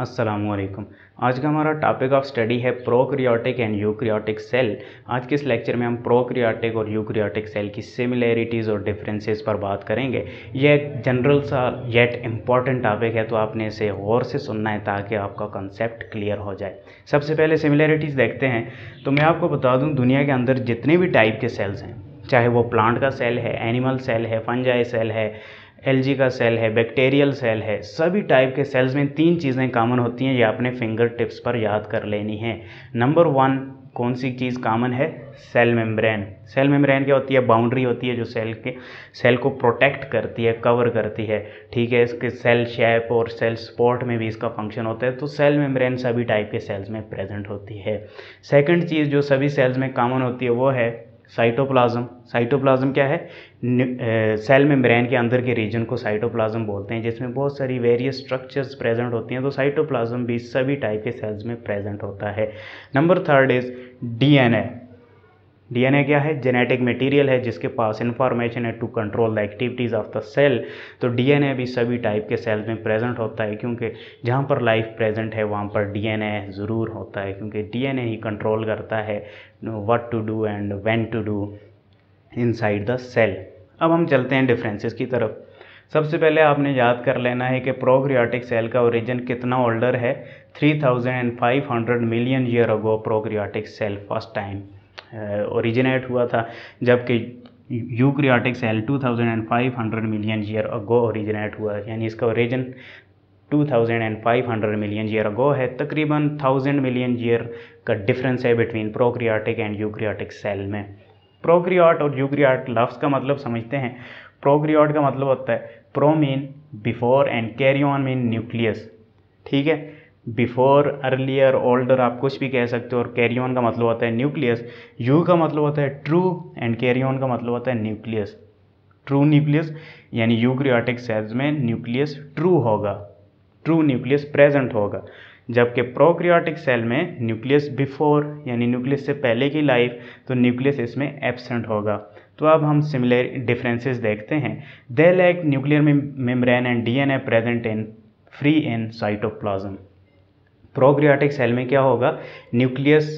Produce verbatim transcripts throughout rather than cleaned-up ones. अस्सलामुअलैकुम। आज का हमारा टॉपिक ऑफ स्टडी है प्रोकैरियोटिक एंड यूकैरियोटिक सेल। आज के इस लेक्चर में हम प्रोकैरियोटिक और यूकैरियोटिक सेल की सिमिलैरिटीज़ और डिफरेंसेस पर बात करेंगे। यह एक जनरल सा येट इम्पॉर्टेंट टॉपिक है, तो आपने इसे गौर से सुनना है ताकि आपका कंसेप्ट क्लियर हो जाए। सबसे पहले सिमिलैरिटीज़ देखते हैं, तो मैं आपको बता दूँ दुनिया के अंदर जितने भी टाइप के सेल्स हैं, चाहे वो प्लांट का सेल है, एनिमल सेल है, फंजाई सेल है, एलगी का सेल है, बैक्टीरियल सेल है, सभी टाइप के सेल्स में तीन चीज़ें कॉमन होती हैं, ये अपने फिंगर टिप्स पर याद कर लेनी है। नंबर वन कौन सी चीज़ कॉमन है? Cell membrane. सेल मेम्ब्रेन क्या होती है? बाउंड्री होती है जो सेल के सेल को प्रोटेक्ट करती है, कवर करती है, ठीक है। इसके सेल शेप और सेल स्पोर्ट में भी इसका फंक्शन होता है, तो सेल मेम्ब्रेन सभी टाइप के सेल्स में प्रेजेंट होती है। सेकेंड चीज़ जो सभी सेल्स में कॉमन होती है वो है साइटोप्लाज्म। साइटोप्लाज्म क्या है? ए, सेल मेम्ब्रेन के अंदर के रीजन को साइटोप्लाज्म बोलते हैं, जिसमें बहुत सारी वेरियस स्ट्रक्चर्स प्रेजेंट होती हैं, तो साइटोप्लाज्म भी सभी टाइप के सेल्स में प्रेजेंट होता है। Number third is DNA. DNA क्या है? जेनेटिक मटेरियल है जिसके पास इंफॉर्मेशन है to control the activities of the cell, तो डीएनए भी सभी टाइप के सेल्स में प्रेजेंट होता है, क्योंकि जहाँ पर लाइफ प्रेजेंट है वहाँ पर डीएनए ज़रूर होता है, क्योंकि डीएनए ही कंट्रोल करता है what to do and when to do inside the cell. अब हम चलते हैं डिफरेंसेस की तरफ। सबसे पहले आपने याद कर लेना है कि प्रोकैरियोटिक सेल का ओरिजिन कितना ओल्डर है। Three thousand five hundred million year ago prokaryotic cell first time originate हुआ था, जबकि eukaryotic cell two thousand five hundred million year ago originate हुआ, यानी इसका origin two thousand five hundred million year ago है। तकरीबन thousand million year का difference है between prokaryotic and eukaryotic cell में। प्रोकैरियोट और यूकैरियोट लफ्ज़ का मतलब समझते हैं। प्रोकैरियोट का मतलब होता है pro mean before and karyon mean nucleus, ठीक है। बिफोर, अर्लियर, ओल्डर, आप कुछ भी कह सकते हो। और कैरियन का मतलब होता है न्यूक्लियस। यू का मतलब होता है ट्रू एंड कैरियन का मतलब होता है न्यूक्लियस। ट्रू न्यूक्लियस यानी यूकैरियोटिक सेल्स में न्यूक्लियस ट्रू होगा, ट्रू न्यूक्लियस प्रेजेंट होगा, जबकि प्रोकैरियोटिक सेल में न्यूक्लियस बिफोर यानी न्यूक्लियस से पहले की लाइफ, तो न्यूक्लियस इसमें एब्सेंट होगा। तो अब हम सिमिलर डिफरेंसेस देखते हैं। They lack nuclear membrane and DNA present in free in cytoplasm. Prokaryotic cell में क्या होगा? न्यूक्लियस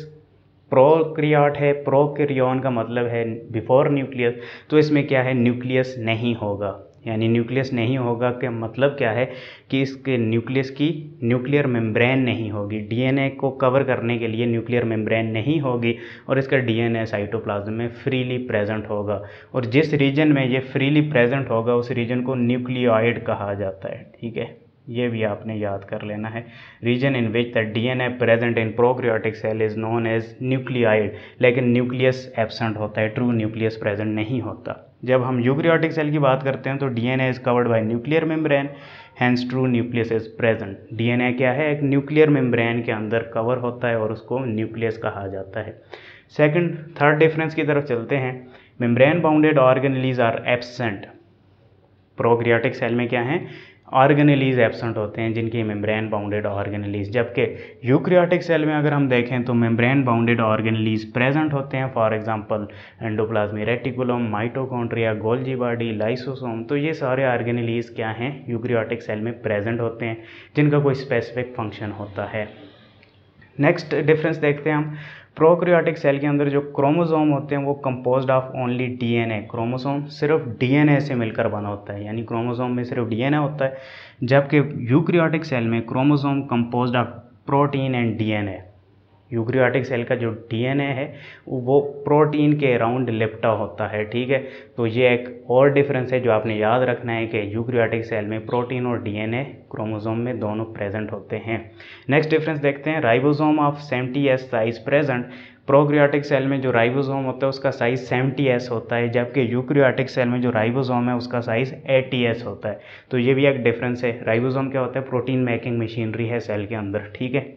प्रोकैरियोट है, प्रोकैरियन का मतलब है बिफोर न्यूक्लियस, तो इसमें क्या है? न्यूक्लियस नहीं होगा, यानी न्यूक्लियस नहीं होगा के मतलब क्या है कि इसके न्यूक्लियस की न्यूक्लियर मेम्ब्रेन नहीं होगी। डीएनए को कवर करने के लिए न्यूक्लियर मेम्ब्रेन नहीं होगी और इसका डीएनए साइटोप्लाज्म में फ्रीली प्रेजेंट होगा, और जिस रीजन में ये फ्रीली प्रेजेंट होगा उस रीजन को न्यूक्लियोइड कहा जाता है, ठीक है। ये भी आपने याद कर लेना है। Region in which the DNA present in prokaryotic cell is known as nucleoid, लेकिन न्यूक्लियस एब्सेंट होता है, ट्रू न्यूक्लियस प्रेजेंट नहीं होता। जब हम यूकैरियोटिक सेल की बात करते हैं तो DNA is covered by nuclear membrane, hence true nucleus is present. DNA क्या है? एक न्यूक्लियर मेम्ब्रेन के अंदर कवर होता है और उसको न्यूक्लियस कहा जाता है। सेकेंड थर्ड डिफरेंस की तरफ चलते हैं। Membrane bounded organelles are absent. Prokaryotic cell में क्या है? ऑर्गेनेलीज एब्सेंट होते हैं जिनकी मेम्ब्रेन बाउंडेड ऑर्गेनेलीज, जबकि यूकैरियोटिक सेल में अगर हम देखें तो मेम्ब्रेन बाउंडेड ऑर्गेनेलीज प्रेजेंट होते हैं। For example endoplasmic reticulum, mitochondria, Golgi body, lysosome, तो ये सारे ऑर्गेनेलीज क्या हैं? यूकैरियोटिक सेल में प्रेजेंट होते हैं जिनका कोई स्पेसिफिक फंक्शन होता है। नेक्स्ट डिफरेंस देखते हैं हम। प्रोकैरियोटिक सेल के अंदर जो क्रोमोसोम होते हैं वो composed of only DNA. Chromosome सिर्फ डीएनए से मिलकर बना होता है, यानी क्रोमोसोम में सिर्फ डीएनए होता है, जबकि यूकैरियोटिक सेल में chromosome composed of protein and DNA. Eukaryotic cell का जो डीएनए है वो प्रोटीन के अराउंड लिपटा होता है, ठीक है। तो ये एक और डिफरेंस है जो आपने याद रखना है कि यूकैरियोटिक सेल में प्रोटीन और डीएनए क्रोमोसोम में दोनों प्रेजेंट होते हैं। नेक्स्ट डिफरेंस देखते हैं। Ribosome of seventy S size present. Prokaryotic cell में जो राइबोसोम होता है उसका साइज सेवेंटी एस होता है, जबकि यूकैरियोटिक सेल में जो राइबोसोम है उसका साइज एटी एस होता है, तो ये भी एक डिफरेंस है। राइबोसोम क्या होता है? प्रोटीन मेकिंग मशीनरी है सेल के अंदर, ठीक है।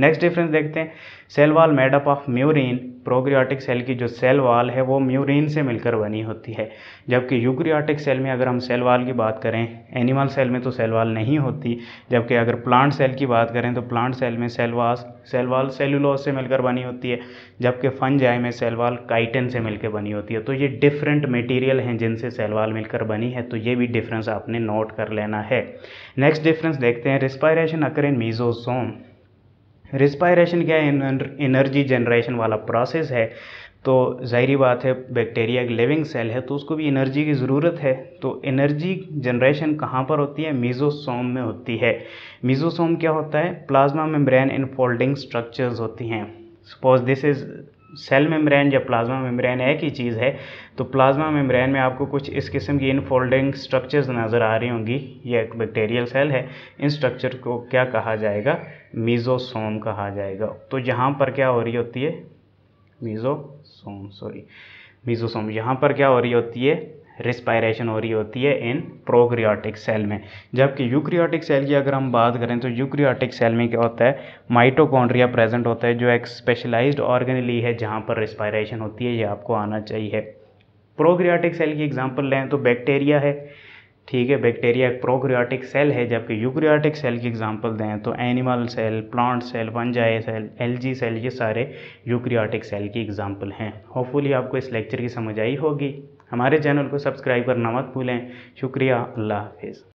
नेक्स्ट डिफरेंस देखते हैं, cell wall made up of murein. Prokaryotic cell की जो सेल वॉल है वो म्यूरिन से मिलकर बनी होती है, जबकि यूकैरियोटिक सेल में अगर हम सेल वॉल की बात करें, एनिमल सेल में तो सेल वॉल नहीं होती, जबकि अगर प्लांट सेल की बात करें तो प्लांट सेल में cell wall cell wall cellulose से मिलकर बनी होती है, जबकि फंजाई में सेल वॉल काइटिन से मिलकर बनी होती है। तो ये डिफरेंट मटेरियल हैं जिनसे सेल वॉल मिलकर बनी है, तो ये भी डिफरेंस आपने नोट कर लेना है। नेक्स्ट डिफरेंस देखते हैं, respiration occur in mesosome. Respiration क्या है? एनर्जी जनरेशन वाला प्रोसेस है, तो जाहिर बात है बैक्टीरिया एक लिविंग सेल है तो उसको भी एनर्जी की ज़रूरत है। तो एनर्जी जनरेशन कहाँ पर होती है? मीजोसोम में होती है। मीजोसोम क्या होता है? प्लाज्मा मेम्ब्रेन इनफोल्डिंग स्ट्रक्चर्स होती हैं। Suppose this is cell membrane या प्लाज्मा मेम्ब्रेन एक ही चीज़ है, तो प्लाज्मा मेम्ब्रेन में आपको कुछ इस किस्म की इनफोल्डिंग स्ट्रक्चर्स नज़र आ रही होंगी। यह एक बैक्टीरियल सेल है, इन स्ट्रक्चर को क्या कहा जाएगा? मीजोसोम कहा जाएगा। तो यहाँ पर क्या हो रही होती है? मीजोसोम सॉरी मीजोसोम यहाँ पर क्या हो रही होती है? रिस्पायरेशन हो रही होती है इन प्रोकैरियोटिक सेल में। जबकि यूकैरियोटिक सेल की अगर हम बात करें तो यूकैरियोटिक सेल में क्या होता है? माइटोकॉन्ड्रिया प्रेजेंट होता है, जो एक स्पेशलाइज्ड ऑर्गेनली है जहाँ पर रिस्पायरेशन होती है, ये आपको आना चाहिए। प्रोकैरियोटिक सेल की एग्जांपल लें तो बैक्टीरिया है, ठीक है, बैक्टीरिया एक प्रोकैरियोटिक सेल है। जबकि यूकैरियोटिक सेल की एग्जांपल दें तो animal cell, plant cell, fungi cell, algae cell, ये सारे यूकैरियोटिक सेल की एग्जांपल हैं। होपफुली आपको इस लेक्चर की समझ आई होगी। हमारे चैनल को सब्सक्राइब करना मत भूलें। शुक्रिया, अल्लाह हाफिज़।